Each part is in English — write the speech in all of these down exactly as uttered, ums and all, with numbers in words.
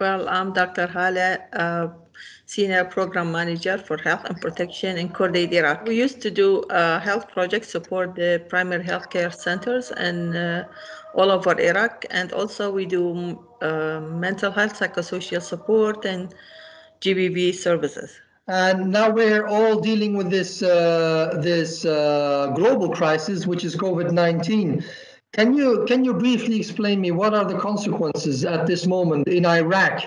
Well, I'm Doctor Hala, uh, Senior Program Manager for Health and Protection in Cordaid, Iraq. We used to do uh, health projects, support the primary health care centers and uh, all over Iraq, and also we do uh, mental health, psychosocial support, and G B V services. And now we're all dealing with this, uh, this uh, global crisis, which is COVID nineteen. Can you, can you briefly explain me what are the consequences at this moment in Iraq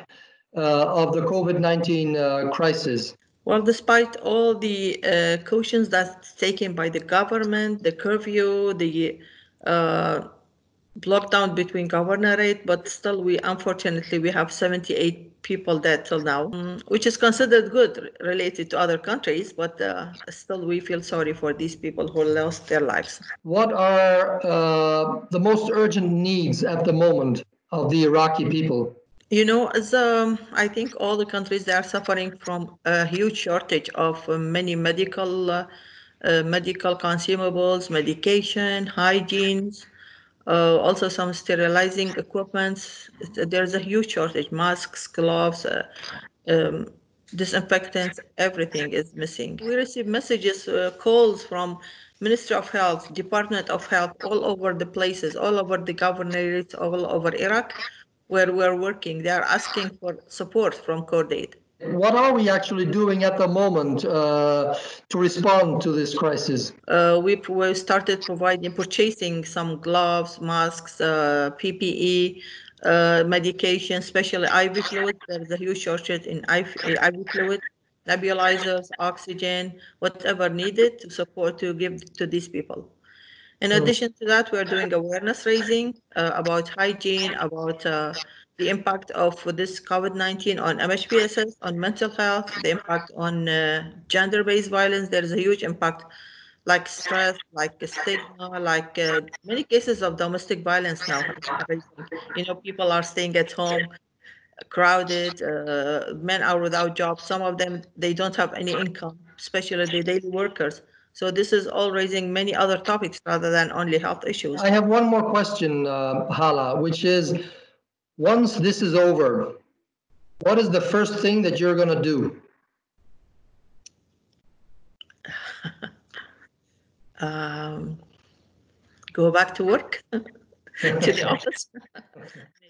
uh, of the COVID nineteen uh, crisis? Well, despite all the uh, cautions that's taken by the government, the curfew, the uh, lockdown between governorate, but still we, unfortunately, we have seventy-eight people dead till now, which is considered good related to other countries, but uh, still we feel sorry for these people who lost their lives. What are uh, the most urgent needs at the moment of the Iraqi people? You know, as um, I think all the countries, they are suffering from a huge shortage of uh, many medical, uh, uh, medical consumables, medication, hygiene, Uh, also some sterilizing equipment. There's a huge shortage, masks, gloves, uh, um, disinfectants, everything is missing. We receive messages, uh, calls from Ministry of Health, Department of Health, all over the places, all over the governorates, all over Iraq, where we're working. They are asking for support from Cordaid. What are we actually doing at the moment uh, to respond to this crisis? Uh, we, we started providing, purchasing some gloves, masks, uh, P P E, uh, medication, especially I V fluid. There's a huge shortage in I V fluid, nebulizers, oxygen, whatever needed to support, to give to these people. In addition to that, we're doing awareness raising uh, about hygiene, about uh, the impact of this COVID nineteen on M H P S S, on mental health, the impact on uh, gender-based violence. There is a huge impact, like stress, like stigma, like uh, many cases of domestic violence now. You know, people are staying at home, crowded, uh, men are without jobs. Some of them, they don't have any income, especially the daily workers. So this is all raising many other topics rather than only health issues. I have one more question, uh, Hala, which is, once this is over, what is the first thing that you're going to do? um, go back to work, to the office.